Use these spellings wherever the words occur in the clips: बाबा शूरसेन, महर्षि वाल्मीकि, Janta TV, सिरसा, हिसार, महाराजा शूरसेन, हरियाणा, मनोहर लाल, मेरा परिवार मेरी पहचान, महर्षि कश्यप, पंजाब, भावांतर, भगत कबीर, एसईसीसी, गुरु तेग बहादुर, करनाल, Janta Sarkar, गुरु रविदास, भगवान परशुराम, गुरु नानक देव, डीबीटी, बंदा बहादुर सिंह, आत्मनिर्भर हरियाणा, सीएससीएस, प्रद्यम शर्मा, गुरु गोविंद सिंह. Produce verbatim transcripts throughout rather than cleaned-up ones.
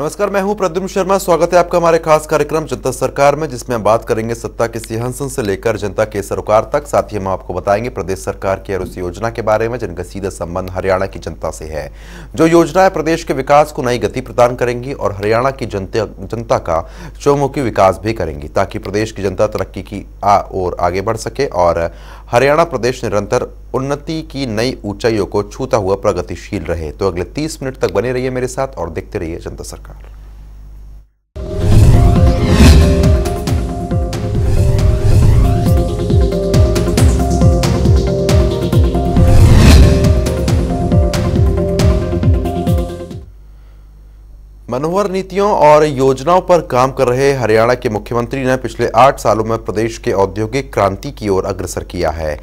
नमस्कार, मैं हूं प्रद्यम शर्मा। स्वागत है आपका हमारे खास कार्यक्रम जनता सरकार में, जिसमें हम बात करेंगे सत्ता के सिंहासन से लेकर जनता के सरोकार तक। साथ ही हम आपको बताएंगे प्रदेश सरकार की हर उस योजना के बारे में जिनका सीधा संबंध हरियाणा की जनता से है, जो योजनाएं प्रदेश के विकास को नई गति प्रदान करेंगी और हरियाणा की जनता जनता का चौमुखी विकास भी करेंगी, ताकि प्रदेश की जनता तरक्की की ओर आगे बढ़ सके और हरियाणा प्रदेश निरंतर उन्नति की नई ऊंचाइयों को छूता हुआ प्रगतिशील रहे। तो अगले तीस मिनट तक बने रहिए मेरे साथ और देखते रहिए जनता सरकार। मनोहर नीतियों और योजनाओं पर काम कर रहे हरियाणा के मुख्यमंत्री ने पिछले आठ सालों में प्रदेश के औद्योगिक क्रांति की ओर अग्रसर किया है।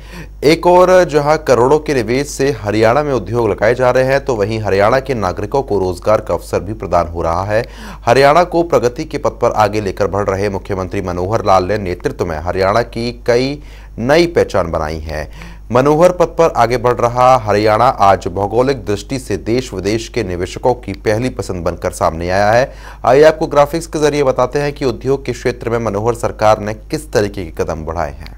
एक और जहां करोड़ों के निवेश से हरियाणा में उद्योग लगाए जा रहे हैं, तो वहीं हरियाणा के नागरिकों को रोजगार का अवसर भी प्रदान हो रहा है। हरियाणा को प्रगति के पथ पर आगे लेकर बढ़ रहे मुख्यमंत्री मनोहर लाल ने नेतृत्व में हरियाणा की कई नई पहचान बनाई है। मनोहर पथ पर आगे बढ़ रहा हरियाणा आज भौगोलिक दृष्टि से देश विदेश के निवेशकों की पहली पसंद बनकर सामने आया है। आइए आपको ग्राफिक्स के जरिए बताते हैं कि उद्योग के क्षेत्र में मनोहर सरकार ने किस तरीके के कदम बढ़ाए हैं।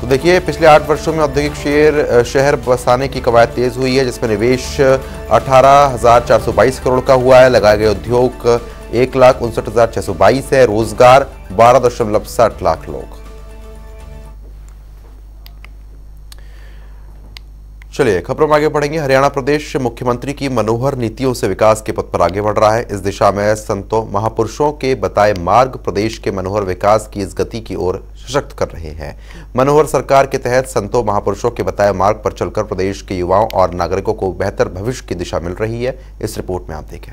तो देखिए, पिछले आठ वर्षों में औद्योगिक शहर शहर बसाने की कवायद तेज हुई है, जिसमें निवेश अठारह हजार चार सौ बाईस करोड़ का हुआ है। लगाए गए उद्योग एक लाख उनसठ हजार छह सौ बाईस है। रोजगार बारह दशमलव साठ लाख लोग। चलिए खबरों में आगे बढ़ेंगे। हरियाणा प्रदेश मुख्यमंत्री की मनोहर नीतियों से विकास के पथ पर आगे बढ़ रहा है। इस दिशा में संतों महापुरुषों के बताए मार्ग प्रदेश के मनोहर विकास की इस गति की ओर सशक्त कर रहे हैं। मनोहर सरकार के तहत संतों महापुरुषों के बताए मार्ग पर चलकर प्रदेश के युवाओं और नागरिकों को बेहतर भविष्य की दिशा मिल रही है। इस रिपोर्ट में आप देखें।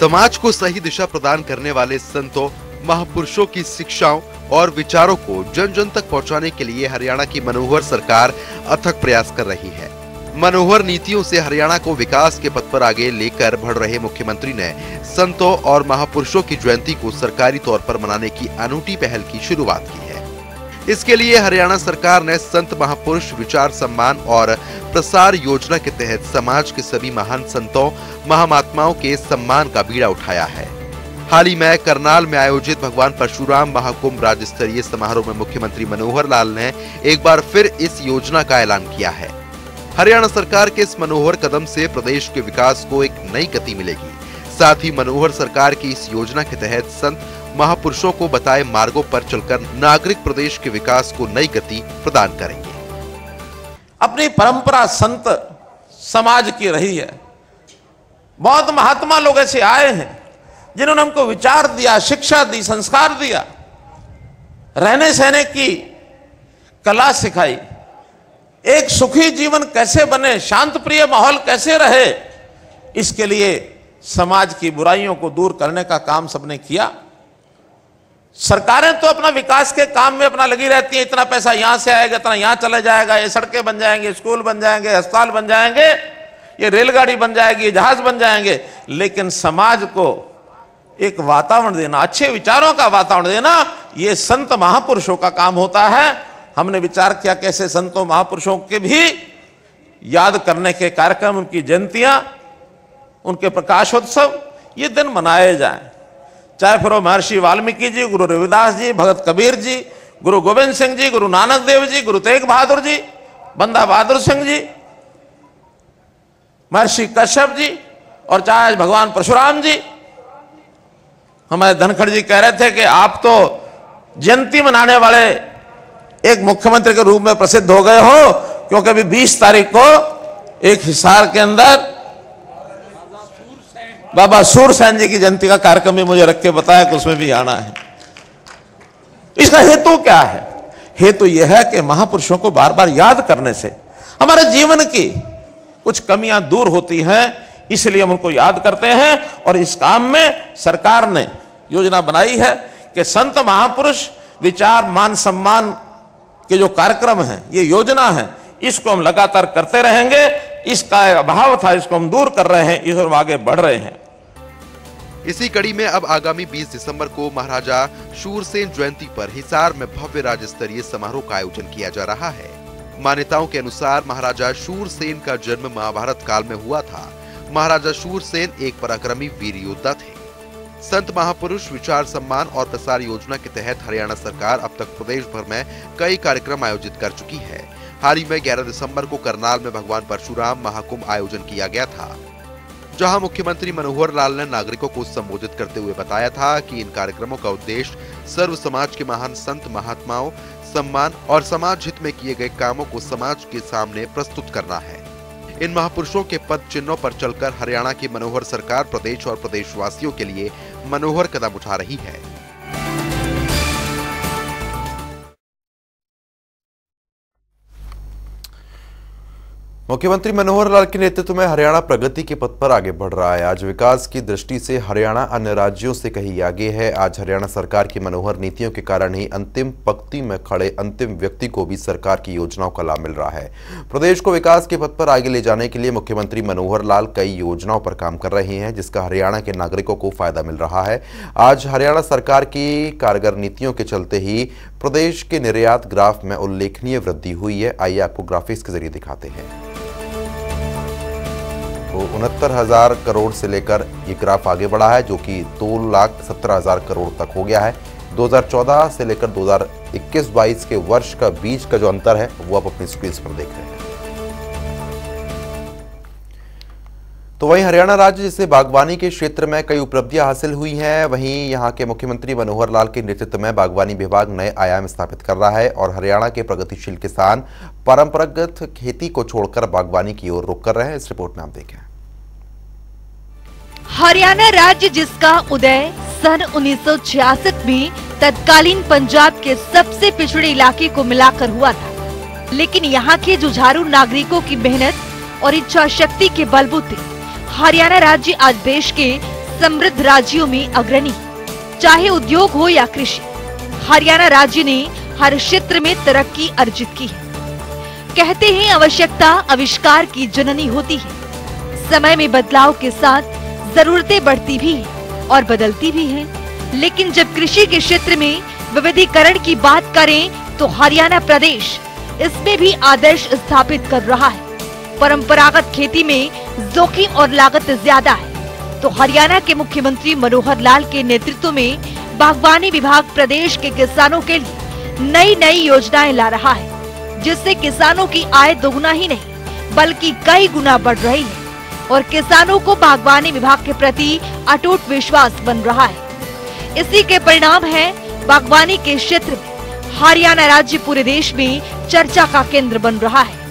समाज को सही दिशा प्रदान करने वाले संतों महापुरुषों की शिक्षाओं और विचारों को जन जन तक पहुंचाने के लिए हरियाणा की मनोहर सरकार अथक प्रयास कर रही है। मनोहर नीतियों से हरियाणा को विकास के पथ पर आगे लेकर बढ़ रहे मुख्यमंत्री ने संतों और महापुरुषों की जयंती को सरकारी तौर पर मनाने की अनूठी पहल की शुरुआत की है। इसके लिए हरियाणा सरकार ने संत महापुरुष विचार सम्मान और प्रसार योजना के तहत समाज के सभी महान संतों महामात्माओं के सम्मान का बीड़ा उठाया है। हाल ही में करनाल में आयोजित भगवान परशुराम महाकुंभ राज्य स्तरीय समारोह में मुख्यमंत्री मनोहर लाल ने एक बार फिर इस योजना का ऐलान किया है। हरियाणा सरकार के इस मनोहर कदम से प्रदेश के विकास को एक नई गति मिलेगी। साथ ही मनोहर सरकार की इस योजना के तहत संत महापुरुषों को बताए मार्गों पर चलकर नागरिक प्रदेश के विकास को नई गति प्रदान करेंगे। अपनी परंपरा संत समाज की रही है। बहुत महात्मा लोग ऐसे आए हैं जिन्होंने हमको विचार दिया, शिक्षा दी, संस्कार दिया, रहने सहने की कला सिखाई, एक सुखी जीवन कैसे बने, शांत प्रिय माहौल कैसे रहे, इसके लिए समाज की बुराइयों को दूर करने का काम सबने किया। सरकारें तो अपना विकास के काम में अपना लगी रहती है। इतना पैसा यहां से आएगा, इतना यहां चला जाएगा, ये सड़कें बन जाएंगे, स्कूल बन जाएंगे, अस्पताल बन जाएंगे, ये रेलगाड़ी बन जाएगी, जहाज बन जाएंगे, लेकिन समाज को एक वातावरण देना, अच्छे विचारों का वातावरण देना, ये संत महापुरुषों का काम होता है। हमने विचार किया कैसे संतों महापुरुषों के भी याद करने के कार्यक्रम, उनकी जयंतियां, उनके प्रकाशोत्सव, ये दिन मनाए जाएं। चाहे फिर वो महर्षि वाल्मीकि जी, गुरु रविदास जी, भगत कबीर जी, गुरु गोविंद सिंह जी, गुरु नानक देव जी, गुरु तेग बहादुर जी, बंदा बहादुर सिंह जी, महर्षि कश्यप जी, और चाहे भगवान परशुराम जी। हमारे धनखड़ जी कह रहे थे कि आप तो जयंती मनाने वाले एक मुख्यमंत्री के रूप में प्रसिद्ध हो गए हो, क्योंकि अभी बीस तारीख को एक हिसार के अंदर बाबा शूरसेन जी की जयंती का कार्यक्रम भी मुझे रख के बताया कि उसमें भी आना है। इसका हेतु क्या है? हेतु यह है कि महापुरुषों को बार बार याद करने से हमारे जीवन की कुछ कमियां दूर होती हैं, इसलिए हम उनको याद करते हैं। और इस काम में सरकार ने योजना बनाई है कि संत महापुरुष विचार मान सम्मान के जो कार्यक्रम हैं, ये योजना है, इसको हम लगातार करते रहेंगे। इसका अभाव था, इसको हम दूर कर रहे हैं, इस ओर आगे बढ़ रहे हैं। इसी कड़ी में अब आगामी बीस दिसंबर को महाराजा शूरसेन जयंती पर हिसार में भव्य राज्य स्तरीय समारोह का आयोजन किया जा रहा है। मान्यताओं के अनुसार महाराजा शूरसेन का जन्म महाभारत काल में हुआ था। महाराजा शूरसेन एक पराक्रमी वीर योद्धा थे। संत महापुरुष विचार सम्मान और प्रसार योजना के तहत हरियाणा सरकार अब तक प्रदेश भर में कई कार्यक्रम आयोजित कर चुकी है। हाल ही में ग्यारह दिसंबर को करनाल में भगवान परशुराम महाकुंभ आयोजन किया गया था, जहां मुख्यमंत्री मनोहर लाल ने नागरिकों को संबोधित करते हुए बताया था कि इन कार्यक्रमों का उद्देश्य सर्व समाज के महान संत महात्माओं, सम्मान और समाज हित में किए गए कामों को समाज के सामने प्रस्तुत करना है। इन महापुरुषों के पद चिन्हों पर चलकर हरियाणा की मनोहर सरकार प्रदेश और प्रदेशवासियों के लिए मनोहर कदम उठा रही है। मुख्यमंत्री मनोहर लाल के नेतृत्व में हरियाणा प्रगति के पथ पर आगे बढ़ रहा है। आज विकास की दृष्टि से हरियाणा अन्य राज्यों से कहीं आगे है। आज हरियाणा सरकार की मनोहर नीतियों के कारण ही अंतिम पंक्ति में खड़े अंतिम व्यक्ति को भी सरकार की योजनाओं का लाभ मिल रहा है। प्रदेश को विकास के पथ पर आगे ले जाने के लिए मुख्यमंत्री मनोहर लाल कई योजनाओं पर काम कर रहे हैं, जिसका हरियाणा के नागरिकों को फायदा मिल रहा है। आज हरियाणा सरकार की कारगर नीतियों के चलते ही प्रदेश के निर्यात ग्राफ में उल्लेखनीय वृद्धि हुई है। आइए आपको ग्राफिक्स के जरिए दिखाते हैं। तो उनहत्तर हजार करोड़ से लेकर ये ग्राफ आगे बढ़ा है, जो कि दो लाख सत्रह हजार करोड़ तक हो गया है। दो हज़ार चौदह से लेकर दो हज़ार इक्कीस बाईस के वर्ष का बीच का जो अंतर है वो आप अपनी स्क्रीन पर देख रहे हैं। तो वहीं हरियाणा राज्य जिसे बागवानी के क्षेत्र में कई उपलब्धियां हासिल हुई हैं, वहीं यहां के मुख्यमंत्री मनोहर लाल के नेतृत्व में बागवानी विभाग नए आयाम स्थापित कर रहा है और हरियाणा के प्रगतिशील किसान परंपरागत खेती को छोड़कर बागवानी की ओर रुख कर रहे हैं। इस रिपोर्ट में आप देखें। हरियाणा राज्य जिसका उदय सन उन्नीस सौ छियासठ में तत्कालीन पंजाब के सबसे पिछड़े इलाके को मिलाकर हुआ था, लेकिन यहाँ के जुझारू नागरिकों की मेहनत और इच्छा शक्ति के बलबूते हरियाणा राज्य आज देश के समृद्ध राज्यों में अग्रणी, चाहे उद्योग हो या कृषि। हरियाणा राज्य ने हर क्षेत्र में तरक्की अर्जित की है। कहते हैं आवश्यकता आविष्कार की जननी होती है। समय में बदलाव के साथ जरूरतें बढ़ती भी हैं और बदलती भी हैं। लेकिन जब कृषि के क्षेत्र में विविधीकरण की बात करें तो हरियाणा प्रदेश इसमें भी आदर्श स्थापित कर रहा है। परंपरागत खेती में जोखिम और लागत ज्यादा है, तो हरियाणा के मुख्यमंत्री मनोहर लाल के नेतृत्व में बागवानी विभाग प्रदेश के किसानों के लिए नई नई योजनाएं ला रहा है, जिससे किसानों की आय दोगुना ही नहीं बल्कि कई गुना बढ़ रही है और किसानों को बागवानी विभाग के प्रति अटूट विश्वास बन रहा है। इसी के परिणाम है बागवानी के क्षेत्र में हरियाणा राज्य पूरे देश में चर्चा का केंद्र बन रहा है।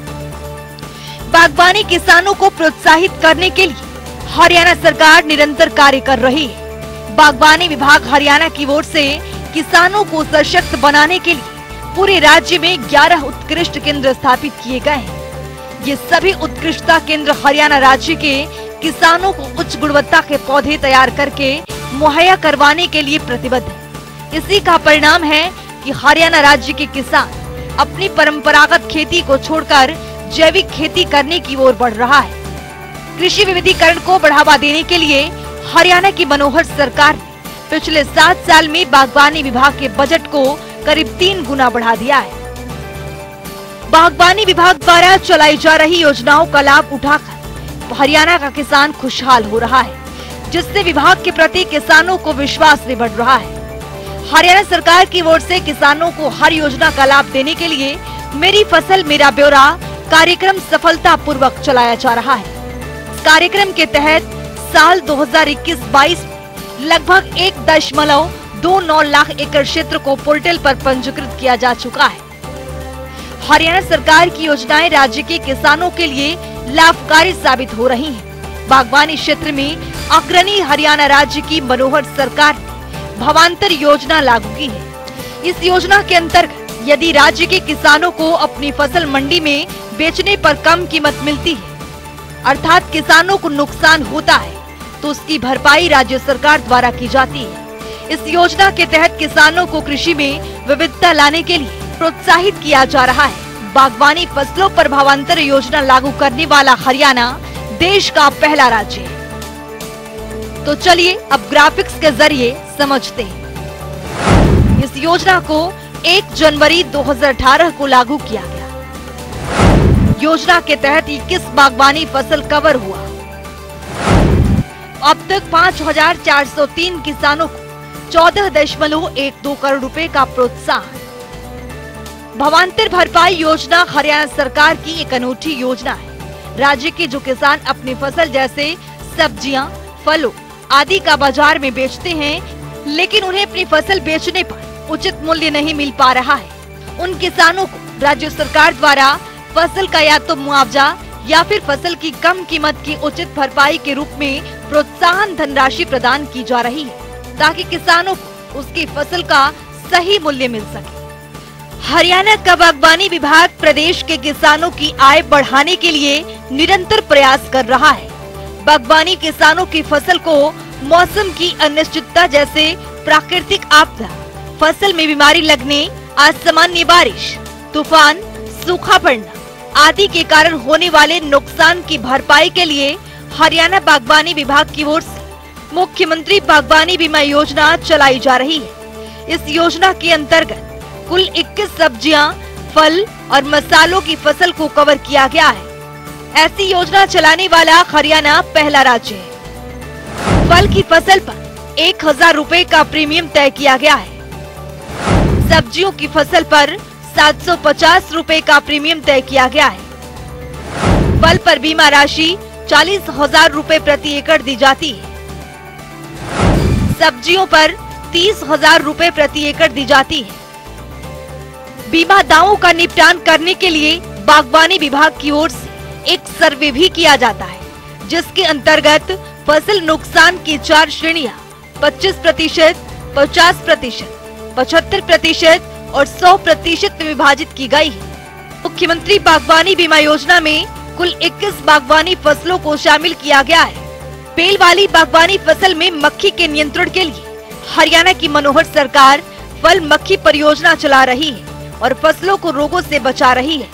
बागवानी किसानों को प्रोत्साहित करने के लिए हरियाणा सरकार निरंतर कार्य कर रही है। बागवानी विभाग हरियाणा की ओर से किसानों को सशक्त बनाने के लिए पूरे राज्य में ग्यारह उत्कृष्ट केंद्र स्थापित किए गए हैं। ये सभी उत्कृष्टता केंद्र हरियाणा राज्य के किसानों को उच्च गुणवत्ता के पौधे तैयार करके मुहैया करवाने के लिए प्रतिबद्ध है। इसी का परिणाम है कि हरियाणा राज्य के किसान अपनी परंपरागत खेती को छोड़कर जैविक खेती करने की ओर बढ़ रहा है। कृषि विविधीकरण को बढ़ावा देने के लिए हरियाणा की मनोहर सरकार ने पिछले सात साल में बागवानी विभाग के बजट को करीब तीन गुना बढ़ा दिया है। बागवानी विभाग द्वारा चलाई जा रही योजनाओं का लाभ उठाकर हरियाणा का किसान खुशहाल हो रहा है, जिससे विभाग के प्रति किसानों को विश्वास भी बढ़ रहा है। हरियाणा सरकार की ओर से किसानों को हर योजना का लाभ देने के लिए मेरी फसल मेरा ब्यौरा कार्यक्रम सफलतापूर्वक चलाया जा रहा है। कार्यक्रम के तहत साल दो हज़ार इक्कीस बाईस में लगभग एक दशमलव दो नौ लाख एकड़ क्षेत्र को पोर्टल पर पंजीकृत किया जा चुका है। हरियाणा सरकार की योजनाएं राज्य के किसानों के लिए लाभकारी साबित हो रही हैं। बागवानी क्षेत्र में अग्रणी हरियाणा राज्य की मनोहर सरकार ने भावांतर योजना लागू की है। इस योजना के अंतर्गत यदि राज्य के किसानों को अपनी फसल मंडी में बेचने पर कम कीमत मिलती है, अर्थात किसानों को नुकसान होता है, तो उसकी भरपाई राज्य सरकार द्वारा की जाती है। इस योजना के तहत किसानों को कृषि में विविधता लाने के लिए प्रोत्साहित किया जा रहा है। बागवानी फसलों पर भावांतर योजना लागू करने वाला हरियाणा देश का पहला राज्य है। तो चलिए अब ग्राफिक्स के जरिए समझते हैं। इस योजना को एक जनवरी दो हज़ार अठारह को लागू किया गया। योजना के तहत इक्कीस बागवानी फसल कवर हुआ। अब तक पाँच हजार चार सौ तीन किसानों को चौदह दशमलव एक दो करोड़ रुपए का प्रोत्साहन। भावांतर भरपाई योजना हरियाणा सरकार की एक अनूठी योजना है। राज्य के जो किसान अपनी फसल जैसे सब्जियां, फलों आदि का बाजार में बेचते हैं, लेकिन उन्हें अपनी फसल बेचने पर उचित मूल्य नहीं मिल पा रहा है, उन किसानों को राज्य सरकार द्वारा फसल का या तो मुआवजा या फिर फसल की कम कीमत की उचित भरपाई के रूप में प्रोत्साहन धनराशि प्रदान की जा रही है, ताकि किसानों को उसकी फसल का सही मूल्य मिल सके। हरियाणा का बागवानी विभाग प्रदेश के किसानों की आय बढ़ाने के लिए निरंतर प्रयास कर रहा है। बागवानी किसानों की फसल को मौसम की अनिश्चितता जैसे प्राकृतिक आपदा, फसल में बीमारी लगने, असामान्य बारिश, तूफान, सूखा पड़ना आदि के कारण होने वाले नुकसान की भरपाई के लिए हरियाणा बागवानी विभाग की ओर से मुख्यमंत्री बागवानी बीमा योजना चलाई जा रही है। इस योजना के अंतर्गत कुल इक्कीस सब्जियां, फल और मसालों की फसल को कवर किया गया है। ऐसी योजना चलाने वाला हरियाणा पहला राज्य है। फल की फसल पर एक हजार रूपए का प्रीमियम तय किया गया है। सब्जियों की फसल पर सात सौ पचास रुपए का प्रीमियम तय किया गया है। फल पर बीमा राशि चालीस हजार रूपए प्रति एकड़ दी जाती है। सब्जियों पर तीस हजार रूपए प्रति एकड़ दी जाती है। बीमा दावों का निपटान करने के लिए बागवानी विभाग की ओर से एक सर्वे भी किया जाता है, जिसके अंतर्गत फसल नुकसान की चार श्रेणियां पच्चीस प्रतिशत, पचास प्रतिशत, पचहत्तर प्रतिशत और सौ प्रतिशत में विभाजित की गई है। मुख्यमंत्री बागवानी बीमा योजना में कुल इक्कीस बागवानी फसलों को शामिल किया गया है। बेल वाली बागवानी फसल में मक्खी के नियंत्रण के लिए हरियाणा की मनोहर सरकार फल मक्खी परियोजना चला रही है और फसलों को रोगों से बचा रही है।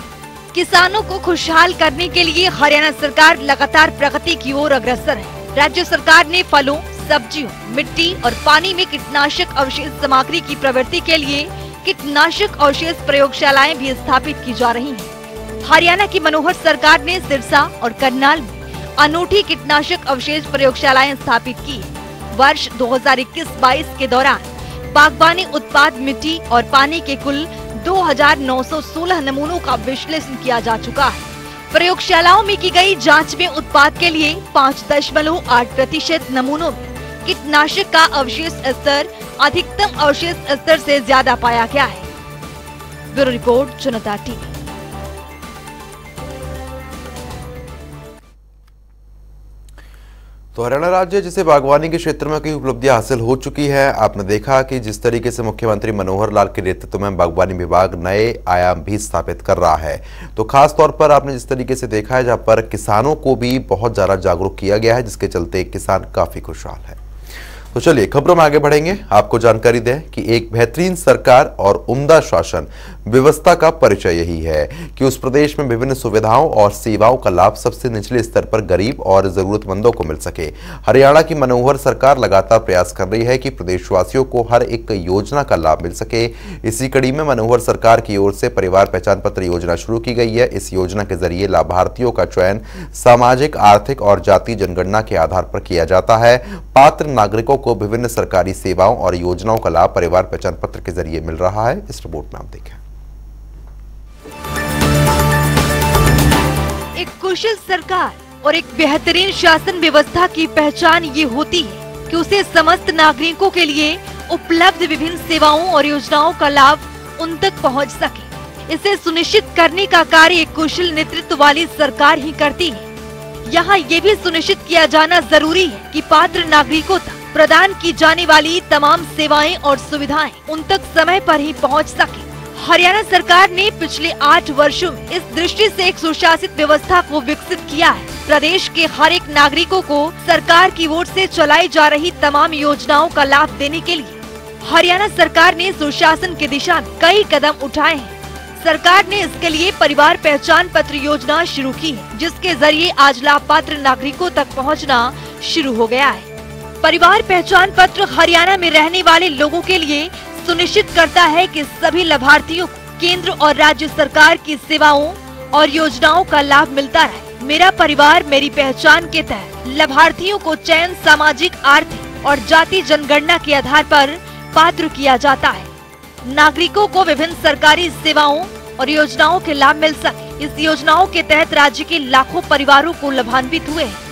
किसानों को खुशहाल करने के लिए हरियाणा सरकार लगातार प्रगति की ओर अग्रसर है। राज्य सरकार ने फलों, सब्जियों, मिट्टी और पानी में कीटनाशक अवशेष सामग्री की प्रवृत्ति के लिए कीटनाशक अवशेष प्रयोगशालाएं भी स्थापित की जा रही हैं। हरियाणा की मनोहर सरकार ने सिरसा और करनाल में अनूठी कीटनाशक अवशेष प्रयोगशालाएं स्थापित की। वर्ष दो हजार इक्कीस बाईस के दौरान बागवानी उत्पाद, मिट्टी और पानी के कुल दो हजार नौ सौ सोलह नमूनों का विश्लेषण किया जा चुका है। प्रयोगशालाओं में की गई जांच में उत्पाद के लिए पाँच दशमलव आठ प्रतिशत नमूनों में कीटनाशक का अवशेष स्तर अधिकतम अवशेष स्तर से ज्यादा पाया गया है। Bureau report, Janta TV. तो हरियाणा राज्य जिसे बागवानी के क्षेत्र में कई उपलब्धियां हासिल हो चुकी है। आपने देखा कि जिस तरीके से मुख्यमंत्री मनोहर लाल के नेतृत्व में बागवानी विभाग नए आयाम भी स्थापित कर रहा है। तो खास तौर पर आपने जिस तरीके से देखा है, जहां पर किसानों को भी बहुत ज़्यादा जागरूक किया गया है, जिसके चलते किसान काफ़ी खुशहाल है। तो चलिए खबरों में आगे बढ़ेंगे। आपको जानकारी दें कि एक बेहतरीन सरकार और उम्दा शासन व्यवस्था का परिचय यही है कि उस प्रदेश में विभिन्न सुविधाओं और सेवाओं का लाभ सबसे निचले स्तर पर गरीब और जरूरतमंदों को मिल सके। हरियाणा की मनोहर सरकार लगातार प्रयास कर रही है कि प्रदेशवासियों को हर एक योजना का लाभ मिल सके। इसी कड़ी में मनोहर सरकार की ओर से परिवार पहचान पत्र योजना शुरू की गई है। इस योजना के जरिए लाभार्थियों का चयन सामाजिक, आर्थिक और जातीय जनगणना के आधार पर किया जाता है। पात्र नागरिकों को विभिन्न सरकारी सेवाओं और योजनाओं का लाभ परिवार पहचान पत्र के जरिए मिल रहा है। इस रिपोर्ट में आप देखें। एक कुशल सरकार और एक बेहतरीन शासन व्यवस्था की पहचान ये होती है कि उसे समस्त नागरिकों के लिए उपलब्ध विभिन्न सेवाओं और योजनाओं का लाभ उन तक पहुंच सके। इसे सुनिश्चित करने का कार्य एक कुशल नेतृत्व वाली सरकार ही करती है। यहाँ ये भी सुनिश्चित किया जाना जरूरी है कि पात्र नागरिकों तक प्रदान की जाने वाली तमाम सेवाएं और सुविधाएं उन तक समय पर ही पहुंच सके। हरियाणा सरकार ने पिछले आठ वर्षों में इस दृष्टि से एक सुशासित व्यवस्था को विकसित किया है। प्रदेश के हर एक नागरिकों को सरकार की ओर से चलाई जा रही तमाम योजनाओं का लाभ देने के लिए हरियाणा सरकार ने सुशासन की दिशा में कई कदम उठाए हैं। सरकार ने इसके लिए परिवार पहचान पत्र योजना शुरू की है, जिसके जरिए आज लाभ पात्र नागरिकों तक पहुंचना शुरू हो गया है। परिवार पहचान पत्र हरियाणा में रहने वाले लोगों के लिए सुनिश्चित करता है कि सभी लाभार्थियों को केंद्र और राज्य सरकार की सेवाओं और योजनाओं का लाभ मिलता है। मेरा परिवार मेरी पहचान के तहत लाभार्थियों को चयन सामाजिक, आर्थिक और जाति जनगणना के आधार पर पात्र किया जाता है। नागरिकों को विभिन्न सरकारी सेवाओं और योजनाओं के लाभ मिल सके, इस योजनाओं के तहत राज्य के लाखों परिवारों को लाभान्वित हुए हैं।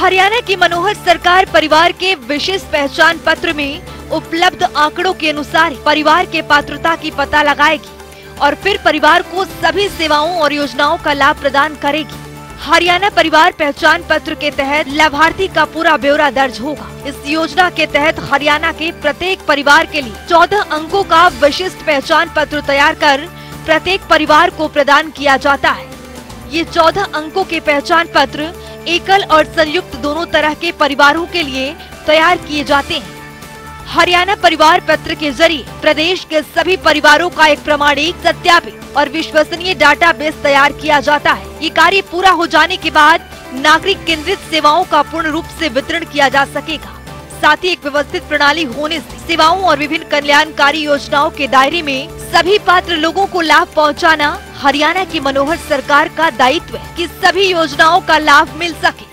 हरियाणा की मनोहर सरकार परिवार के विशेष पहचान पत्र में उपलब्ध आंकड़ों के अनुसार परिवार के पात्रता की पता लगाएगी और फिर परिवार को सभी सेवाओं और योजनाओं का लाभ प्रदान करेगी। हरियाणा परिवार पहचान पत्र के तहत लाभार्थी का पूरा ब्यौरा दर्ज होगा। इस योजना के तहत हरियाणा के प्रत्येक परिवार के लिए चौदह अंकों का विशिष्ट पहचान पत्र तैयार कर प्रत्येक परिवार को प्रदान किया जाता है। ये चौदह अंकों के पहचान पत्र एकल और संयुक्त दोनों तरह के परिवारों के लिए तैयार किए जाते हैं। हरियाणा परिवार पत्र के जरिए प्रदेश के सभी परिवारों का एक प्रमाणिक, सत्यापित और विश्वसनीय डाटाबेस तैयार किया जाता है। ये कार्य पूरा हो जाने के बाद नागरिक केंद्रित सेवाओं का पूर्ण रूप से वितरण किया जा सकेगा। साथ ही एक व्यवस्थित प्रणाली होने से सेवाओं और विभिन्न कल्याणकारी योजनाओं के दायरे में सभी पात्र लोगों को लाभ पहुँचाना हरियाणा की मनोहर सरकार का दायित्व है कि सभी योजनाओं का लाभ मिल सके।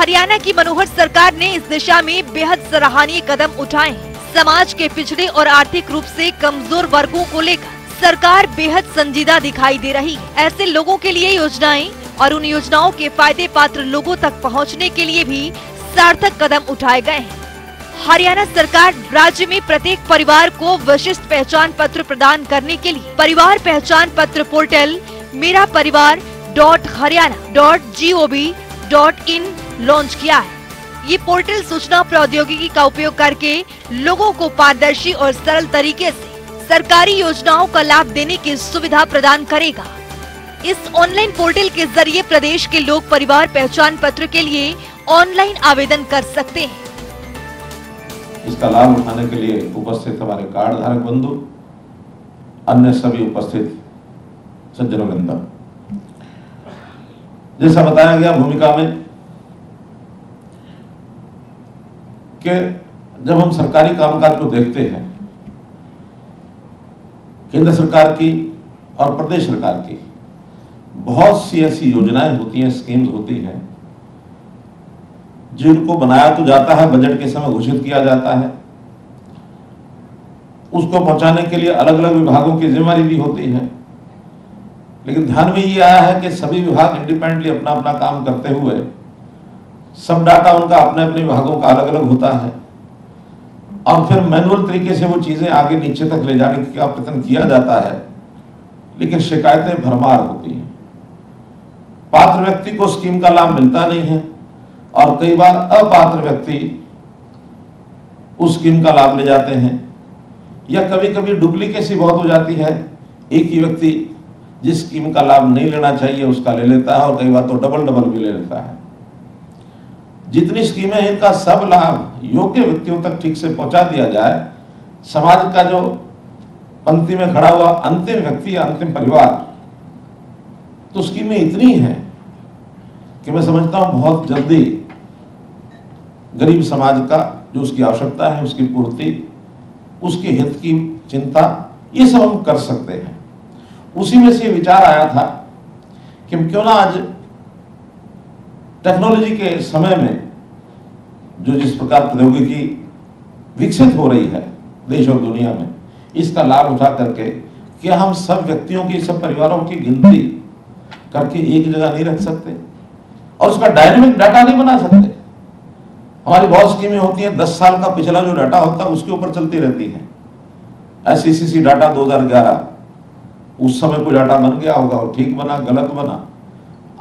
हरियाणा की मनोहर सरकार ने इस दिशा में बेहद सराहनीय कदम उठाए हैं। समाज के पिछड़े और आर्थिक रूप से कमजोर वर्गों को लेकर सरकार बेहद संजीदा दिखाई दे रही है। ऐसे लोगों के लिए योजनाएं और उन योजनाओं के फायदे पात्र लोगों तक पहुँचने के लिए भी सार्थक कदम उठाए गए हैं। हरियाणा सरकार राज्य में प्रत्येक परिवार को विशिष्ट पहचान पत्र प्रदान करने के लिए परिवार पहचान पत्र पोर्टल मेरा परिवार dot हरियाणा dot g o v dot in launch किया है। ये पोर्टल सूचना प्रौद्योगिकी का उपयोग करके लोगों को पारदर्शी और सरल तरीके से सरकारी योजनाओं का लाभ देने की सुविधा प्रदान करेगा। इस ऑनलाइन पोर्टल के जरिए प्रदेश के लोग परिवार पहचान पत्र के लिए ऑनलाइन आवेदन कर सकते हैं। इसका लाभ उठाने के लिए उपस्थित हमारे कार्ड धारक बंधु, अन्य सभी उपस्थित सज्जनों, जैसा बताया गया भूमिका में कि जब हम सरकारी कामकाज को देखते हैं, केंद्र सरकार की और प्रदेश सरकार की बहुत सी ऐसी योजनाएं होती हैं, स्कीम्स होती हैं, जिनको बनाया तो जाता है, बजट के समय घोषित किया जाता है, उसको पहुंचाने के लिए अलग अलग विभागों की जिम्मेदारी भी होती है, लेकिन ध्यान में ये आया है कि सभी विभाग इंडिपेंडेंटली अपना अपना काम करते हुए सब डाटा उनका अपने अपने विभागों का अलग अलग होता है और फिर मैनुअल तरीके से वो चीजें आगे नीचे तक ले जाने का प्रयत्न किया जाता है, लेकिन शिकायतें भरमार होती हैं। पात्र व्यक्ति को स्कीम का लाभ मिलता नहीं है और कई बार अपात्र व्यक्ति उस स्कीम का लाभ ले जाते हैं, या कभी कभी डुप्लीकेसी बहुत हो जाती है, एक ही व्यक्ति जिस स्कीम का लाभ नहीं लेना चाहिए उसका ले लेता है और कई बार तो डबल डबल भी ले लेता है। जितनी स्कीमें हैं इनका सब लाभ योग्य व्यक्तियों तक ठीक से पहुंचा दिया जाए, समाज का जो पंक्ति में खड़ा हुआ अंतिम व्यक्ति या अंतिम परिवार, तो स्कीमें इतनी हैं कि मैं समझता हूं बहुत जल्दी गरीब समाज का जो उसकी आवश्यकता है उसकी पूर्ति, उसके हित की चिंता, ये सब हम कर सकते हैं। उसी में से विचार आया था कि क्यों ना आज टेक्नोलॉजी के समय में जो जिस प्रकार प्रौद्योगिकी विकसित हो रही है देश और दुनिया में, इसका लाभ उठा करके क्या हम सब व्यक्तियों की, सब परिवारों की गिनती करके एक जगह नहीं रख सकते और उसका डायनेमिक डाटा नहीं बना सकते। हमारी बहुत स्कीमें होती हैं, दस साल का पिछला जो डाटा होता है उसके ऊपर चलती रहती है। एसईसीसी डाटा दो हज़ार ग्यारह, उस समय कोई डाटा बन गया होगा और ठीक बना, गलत बना।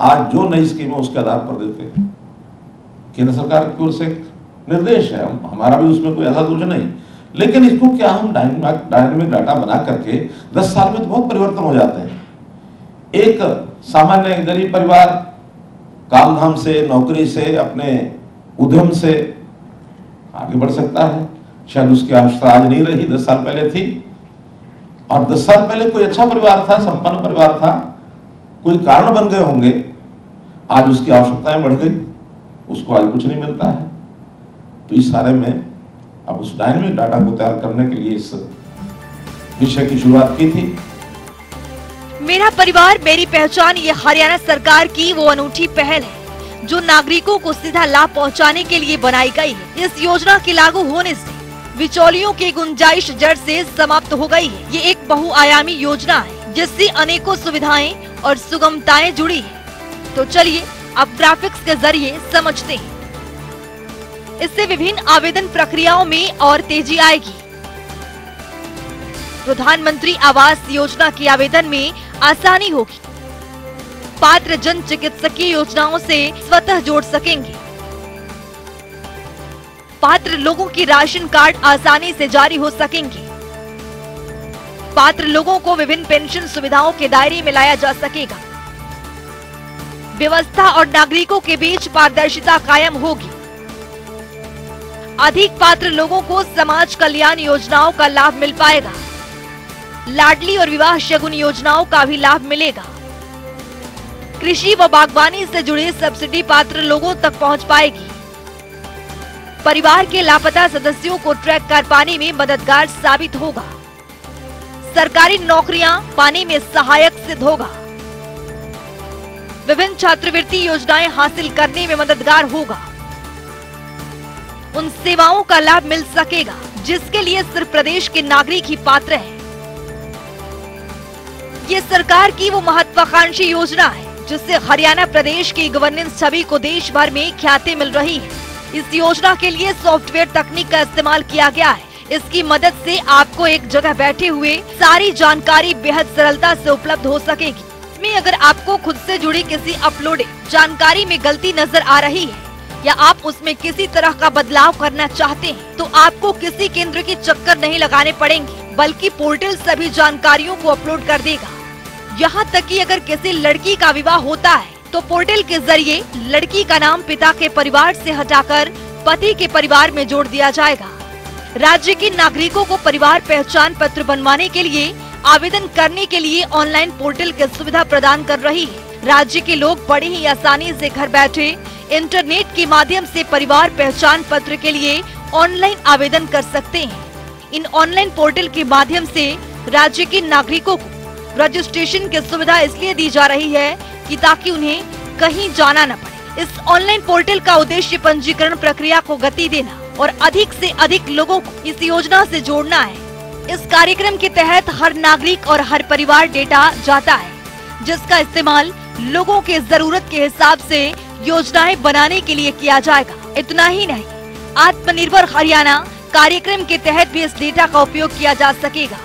आज जो नई स्कीमें उसके आधार पर देते हैं, केंद्र सरकार की ओर से निर्देश है, हमारा भी उसमें कोई ऐसा कुछ नहीं, लेकिन इसको क्या हम डायनेमिक डाटा बना करके दस साल में तो बहुत परिवर्तन हो जाते हैं। एक सामान्य गरीब परिवार काम धाम से, नौकरी से, अपने उद्यम से आगे बढ़ सकता है, शायद उसकी आवश्यकता आज नहीं रही, दस साल पहले थी। और दस साल पहले कोई अच्छा परिवार था, संपन्न परिवार था, कोई कारण बन गए होंगे, आज उसकी आवश्यकताएं बढ़ गई, उसको आज कुछ नहीं मिलता है। तो इस सारे में अब उस डायनेमिक डाटा को तैयार करने के लिए इस विषय की शुरुआत की थी। मेरा परिवार मेरी पहचान ये हरियाणा सरकार की वो अनूठी पहल है जो नागरिकों को सीधा लाभ पहुंचाने के लिए बनाई गई है। इस योजना के लागू होने से बिचौलियों की गुंजाइश जड़ से समाप्त हो गई है। ये एक बहुआयामी योजना है जिससे अनेकों सुविधाएं और सुगमताएं जुड़ी है। तो चलिए अब ग्राफिक्स के जरिए समझते हैं। इससे विभिन्न आवेदन प्रक्रियाओं में और तेजी आएगी। प्रधानमंत्री आवास योजना के आवेदन में आसानी होगी। पात्र जन चिकित्सकीय योजनाओं से स्वतः जोड़ सकेंगे। पात्र लोगों की राशन कार्ड आसानी से जारी हो सकेंगे। पात्र लोगों को विभिन्न पेंशन सुविधाओं के दायरे में लाया जा सकेगा। व्यवस्था और नागरिकों के बीच पारदर्शिता कायम होगी। अधिक पात्र लोगों को समाज कल्याण योजनाओं का लाभ मिल पाएगा। लाडली और विवाह शगुन योजनाओं का भी लाभ मिलेगा। कृषि व बागवानी से जुड़े सब्सिडी पात्र लोगों तक पहुंच पाएगी। परिवार के लापता सदस्यों को ट्रैक कर पाने में मददगार साबित होगा। सरकारी नौकरियां पाने में सहायक सिद्ध होगा। विभिन्न छात्रवृत्ति योजनाएं हासिल करने में मददगार होगा। उन सेवाओं का लाभ मिल सकेगा जिसके लिए सिर्फ प्रदेश के नागरिक ही पात्र हैं। ये सरकार की वो महत्वाकांक्षी योजना है जिससे हरियाणा प्रदेश की गवर्नेंस छवि को देश भर में ख्याति मिल रही है। इस योजना के लिए सॉफ्टवेयर तकनीक का इस्तेमाल किया गया है। इसकी मदद से आपको एक जगह बैठे हुए सारी जानकारी बेहद सरलता से उपलब्ध हो सकेगी। इसमें अगर आपको खुद से जुड़ी किसी अपलोडेड जानकारी में गलती नजर आ रही है या आप उसमें किसी तरह का बदलाव करना चाहते हैं, तो आपको किसी केंद्र के चक्कर नहीं लगाने पड़ेंगे, बल्कि पोर्टल सभी जानकारियों को अपलोड कर देगा। यहाँ तक कि अगर किसी लड़की का विवाह होता है तो पोर्टल के जरिए लड़की का नाम पिता के परिवार से हटाकर पति के परिवार में जोड़ दिया जाएगा। राज्य के नागरिकों को परिवार पहचान पत्र बनवाने के लिए आवेदन करने के लिए ऑनलाइन पोर्टल की सुविधा प्रदान कर रही है। राज्य के लोग बड़ी ही आसानी से घर बैठे इंटरनेट के माध्यम से परिवार पहचान पत्र के लिए ऑनलाइन आवेदन कर सकते हैं। इन ऑनलाइन पोर्टल के माध्यम से राज्य के नागरिकों को रजिस्ट्रेशन की सुविधा इसलिए दी जा रही है कि ताकि उन्हें कहीं जाना न पड़े। इस ऑनलाइन पोर्टल का उद्देश्य पंजीकरण प्रक्रिया को गति देना और अधिक से अधिक लोगों को इस योजना से जोड़ना है। इस कार्यक्रम के तहत हर नागरिक और हर परिवार डेटा जाता है जिसका इस्तेमाल लोगों के जरूरत के हिसाब से योजनाएं बनाने के लिए किया जाएगा। इतना ही नहीं, आत्मनिर्भर हरियाणा कार्यक्रम के तहत भी इस डेटा का उपयोग किया जा सकेगा।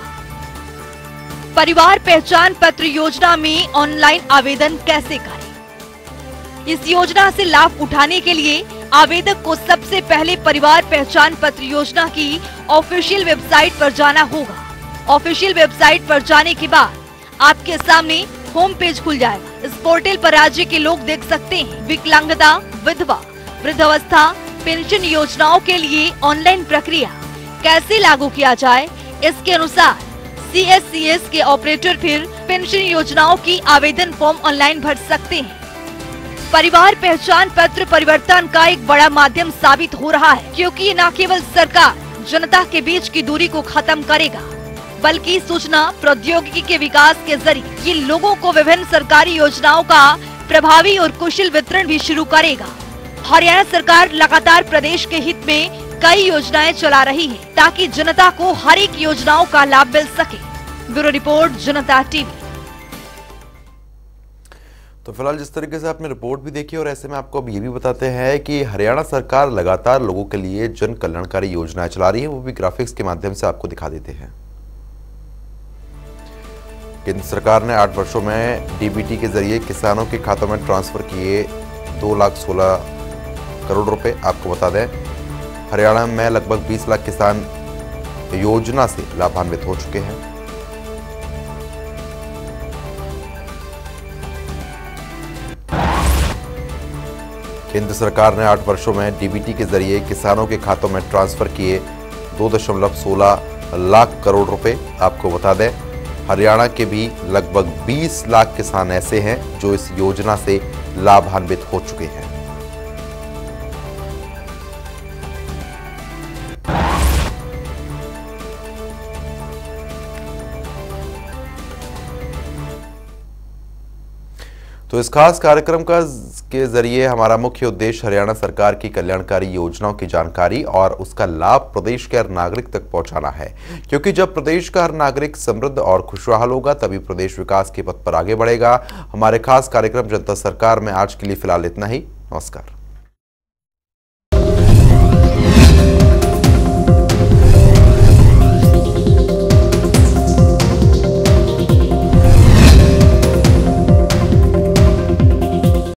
परिवार पहचान पत्र योजना में ऑनलाइन आवेदन कैसे करें? इस योजना से लाभ उठाने के लिए आवेदक को सबसे पहले परिवार पहचान पत्र योजना की ऑफिशियल वेबसाइट पर जाना होगा। ऑफिशियल वेबसाइट पर जाने के बाद आपके सामने होम पेज खुल जाएगा। इस पोर्टल पर राज्य के लोग देख सकते हैं विकलांगता, विधवा, वृद्धावस्था, पेंशन योजनाओं के लिए ऑनलाइन प्रक्रिया कैसे लागू किया जाए। इसके अनुसार सीएससीएस के ऑपरेटर फिर पेंशन योजनाओं की आवेदन फॉर्म ऑनलाइन भर सकते हैं। परिवार पहचान पत्र परिवर्तन का एक बड़ा माध्यम साबित हो रहा है, क्योंकि ये न केवल सरकार जनता के बीच की दूरी को खत्म करेगा बल्कि सूचना प्रौद्योगिकी के विकास के जरिए ये लोगों को विभिन्न सरकारी योजनाओं का प्रभावी और कुशल वितरण भी शुरू करेगा। हरियाणा सरकार लगातार प्रदेश के हित में कई योजनाएं चला रही है ताकि जनता को हर एक योजनाओं का लाभ मिल सके। Bureau report, Janta TV. तो फिलहाल जिस तरीके से आपने रिपोर्ट भी देखी और ऐसे में आपको अब ये भी बताते हैं कि हरियाणा सरकार लगातार लोगों के लिए जन कल्याणकारी योजनाएं चला रही है, वो भी ग्राफिक्स के माध्यम से आपको दिखा देते हैं। केंद्र सरकार ने आठ वर्षों में डीबीटी के जरिए किसानों के खातों में ट्रांसफर किए दो लाख सोलह करोड़ रुपए। आपको बता दें हरियाणा में लगभग बीस लाख किसान योजना से लाभान्वित हो चुके हैं। केंद्र सरकार ने आठ वर्षों में डीबीटी के जरिए किसानों के खातों में ट्रांसफर किए दो दशमलव सोलह लाख करोड़ रुपए। आपको बता दें हरियाणा के भी लगभग बीस लाख किसान ऐसे हैं जो इस योजना से लाभान्वित हो चुके हैं। तो इस खास कार्यक्रम का के जरिए हमारा मुख्य उद्देश्य हरियाणा सरकार की कल्याणकारी योजनाओं की जानकारी और उसका लाभ प्रदेश के हर नागरिक तक पहुंचाना है, क्योंकि जब प्रदेश का हर नागरिक समृद्ध और खुशहाल होगा तभी प्रदेश विकास के पथ पर आगे बढ़ेगा। हमारे खास कार्यक्रम जनता सरकार में आज के लिए फिलहाल इतना ही। नमस्कार।